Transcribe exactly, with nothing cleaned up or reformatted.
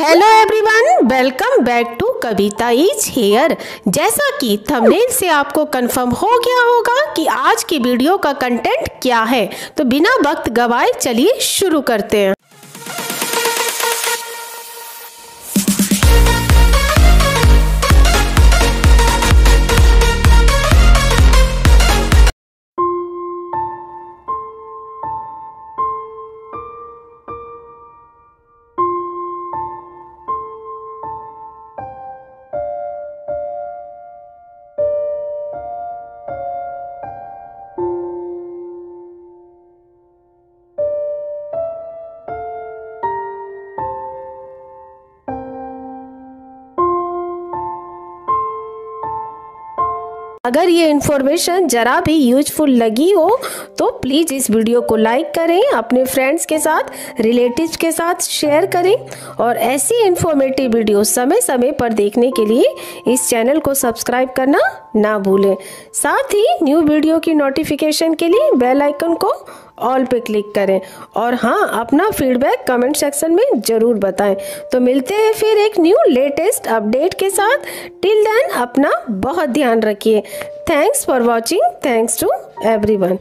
Hello everyone, welcome back to Kavita is here. जैसा कि thumbnail से आपको कंफर्म हो गया होगा कि आज की वीडियो का कंटेंट क्या है, तो बिना वक्त गवाए चलिए शुरू करते हैं। अगर ये इन्फॉर्मेशन ज़रा भी यूजफुल लगी हो तो प्लीज़ इस वीडियो को लाइक करें, अपने फ्रेंड्स के साथ, रिलेटिव्स के साथ शेयर करें और ऐसी इन्फॉर्मेटिव वीडियो समय समय पर देखने के लिए इस चैनल को सब्सक्राइब करना ना भूलें। साथ ही न्यू वीडियो की नोटिफिकेशन के लिए बेल आइकन को ऑल पे क्लिक करें और हाँ, अपना फीडबैक कमेंट सेक्शन में ज़रूर बताएं। तो मिलते हैं फिर एक न्यू लेटेस्ट अपडेट के साथ। टिल देन अपना बहुत ध्यान रखिए। Thanks for watching. Thanks to everyone.